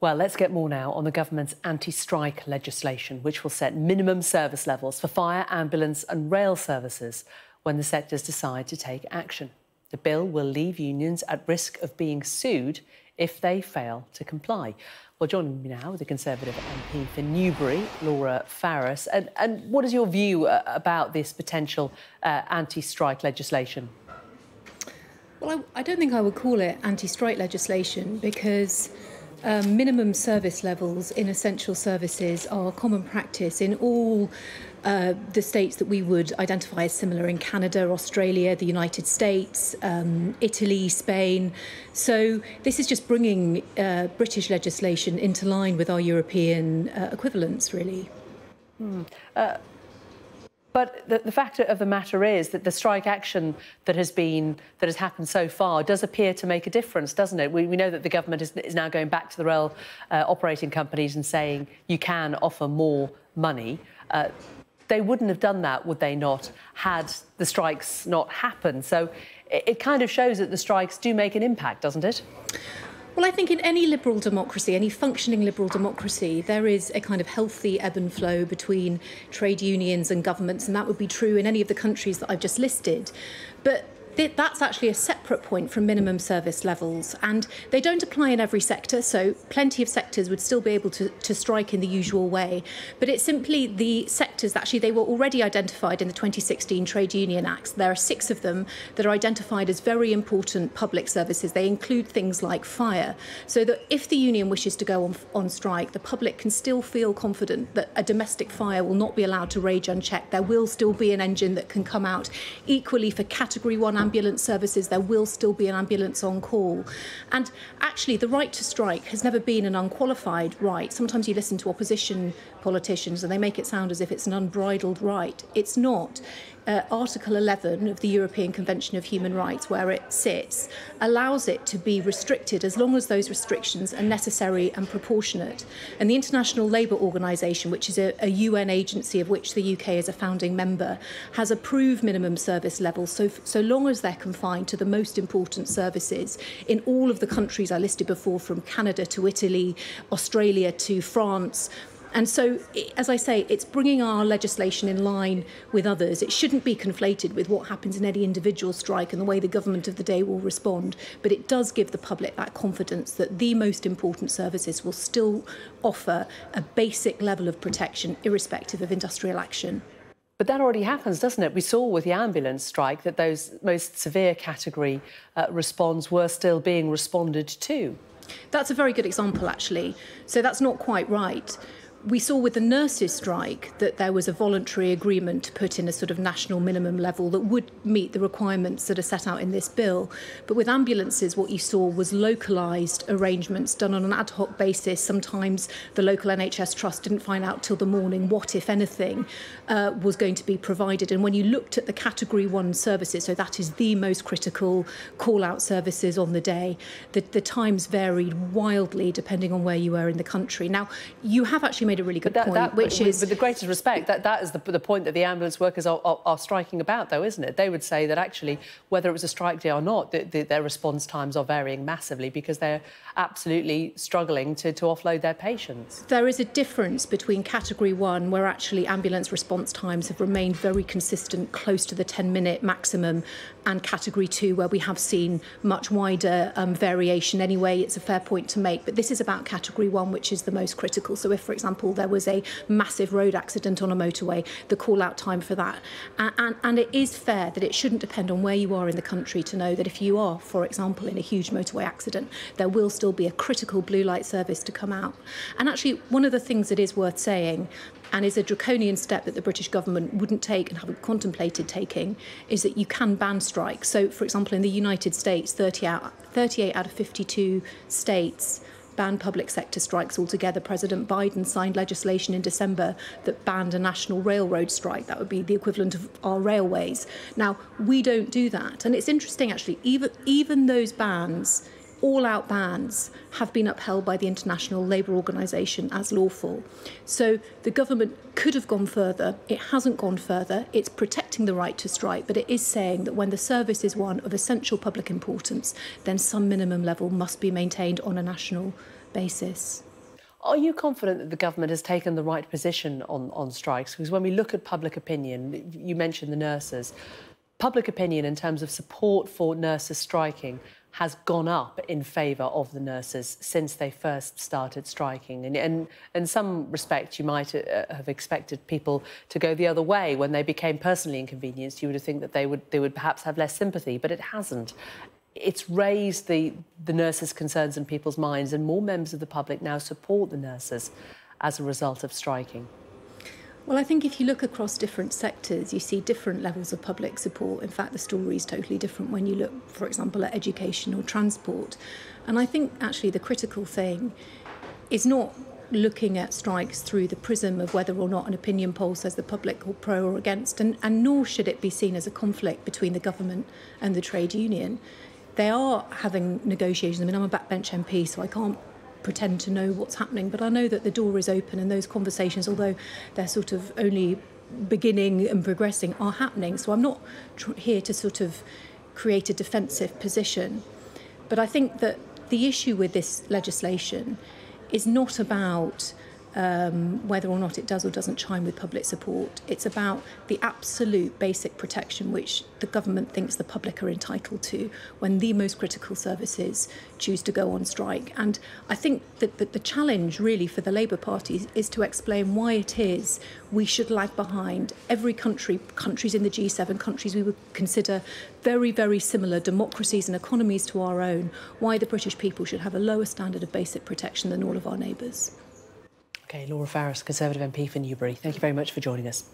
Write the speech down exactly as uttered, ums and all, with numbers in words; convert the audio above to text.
Well, let's get more now on the government's anti-strike legislation, which will set minimum service levels for fire, ambulance and rail services when the sectors decide to take action. The bill will leave unions at risk of being sued if they fail to comply. Well, joining me now is a Conservative M P for Newbury, Laura Farris. And, and what is your view uh, about this potential uh, anti-strike legislation? Well, I, I don't think I would call it anti-strike legislation because Um, minimum service levels in essential services are common practice in all uh, the states that we would identify as similar in Canada, Australia, the United States, um, Italy, Spain. So this is just bringing uh, British legislation into line with our European uh, equivalents, really. Mm. Uh, but the, the fact of the matter is that the strike action that has been that has happened so far does appear to make a difference, doesn't it? We, we know that the government is, is now going back to the rail uh, operating companies and saying you can offer more money. Uh, they wouldn't have done that, would they not, had the strikes not happened? So it, it kind of shows that the strikes do make an impact, doesn't it? Well, I think in any liberal democracy, any functioning liberal democracy, there is a kind of healthy ebb and flow between trade unions and governments, and that would be true in any of the countries that I've just listed. But th that's actually a separate point from minimum service levels, and they don't apply in every sector, so plenty of sectors would still be able to, to strike in the usual way. But it's simply the sectors that actually they were already identified in the twenty sixteen Trade Union Act. There are six of them that are identified as very important public services. They include things like fire, so that if the union wishes to go on, on strike, the public can still feel confident that a domestic fire will not be allowed to rage unchecked. There will still be an engine that can come out. Equally, for Category one ambulance services, there will still be an ambulance on call. And actually, the right to strike has never been an unqualified right. Sometimes you listen to opposition politicians and they make it sound as if it's an unbridled right. It's not. Uh, Article eleven of the European Convention of Human Rights, where it sits, allows it to be restricted as long as those restrictions are necessary and proportionate. And the International Labour Organization, which is a, a U N agency of which the U K is a founding member, has approved minimum service levels so, so long as they're confined to the most important services in all of the countries I listed before, from Canada to Italy, Australia to France. And so, as I say, it's bringing our legislation in line with others. It shouldn't be conflated with what happens in any individual strike and the way the government of the day will respond. But it does give the public that confidence that the most important services will still offer a basic level of protection, irrespective of industrial action. But that already happens, doesn't it? We saw with the ambulance strike that those most severe category uh, response were still being responded to. That's a very good example, actually. So that's not quite right. We saw with the nurses' strike that there was a voluntary agreement to put in a sort of national minimum level that would meet the requirements that are set out in this bill. But with ambulances, what you saw was localised arrangements done on an ad hoc basis. Sometimes the local N H S trust didn't find out till the morning what, if anything, uh, was going to be provided. And when you looked at the Category one services, so that is the most critical call-out services on the day, the, the times varied wildly depending on where you were in the country. Now, you have actually made a really good that, point, that, which with, is... With the greatest respect, that, that is the, the point that the ambulance workers are, are, are striking about, though, isn't it? They would say that, actually, whether it was a strike day or not, the, the, their response times are varying massively because they're absolutely struggling to, to offload their patients. There is a difference between Category one, where actually ambulance response times have remained very consistent, close to the ten-minute maximum, and Category two, where we have seen much wider um, variation. Anyway, it's a fair point to make, but this is about Category one, which is the most critical. So if, for example, there was a massive road accident on a motorway, the call-out time for that. And, and, and it is fair that it shouldn't depend on where you are in the country to know that if you are, for example, in a huge motorway accident, there will still be a critical blue light service to come out. And actually, one of the things that is worth saying, and is a draconian step that the British government wouldn't take and haven't contemplated taking, is that you can ban strikes. So, for example, in the United States, thirty-eight out of fifty-two states ban public sector strikes altogether. President Biden signed legislation in December that banned a national railroad strike. That would be the equivalent of our railways. Now, we don't do that. And it's interesting, actually, even, even those bans, all-out bans, have been upheld by the International Labour Organization as lawful. So the government could have gone further. It hasn't gone further. It's protecting the right to strike, but it is saying that when the service is one of essential public importance, then some minimum level must be maintained on a national basis. Are you confident that the government has taken the right position on, on strikes? Because when we look at public opinion, you mentioned the nurses, public opinion in terms of support for nurses striking has gone up in favour of the nurses since they first started striking. And, and in some respect, you might uh, have expected people to go the other way. When they became personally inconvenienced, you would have think that they would, they would perhaps have less sympathy, but it hasn't. It's raised the, the nurses' concerns in people's minds, and more members of the public now support the nurses as a result of striking. Well, I think if you look across different sectors, you see different levels of public support. In fact, the story is totally different when you look, for example, at education or transport. And I think actually the critical thing is not looking at strikes through the prism of whether or not an opinion poll says the public are pro or against, and, and nor should it be seen as a conflict between the government and the trade union. They are having negotiations. I mean, I'm a backbench M P, so I can't pretend to know what's happening, but I know that the door is open, and those conversations, although they're sort of only beginning and progressing, are happening. So I'm not tr here to sort of create a defensive position, but I think that the issue with this legislation is not about um, whether or not it does or doesn't chime with public support. It's about the absolute basic protection which the government thinks the public are entitled to when the most critical services choose to go on strike. And I think that the challenge really for the Labour Party is to explain why it is we should lag behind every country, countries in the G seven, countries we would consider very, very similar democracies and economies to our own, why the British people should have a lower standard of basic protection than all of our neighbours. OK, Laura Farris, Conservative M P for Newbury, thank you very much for joining us.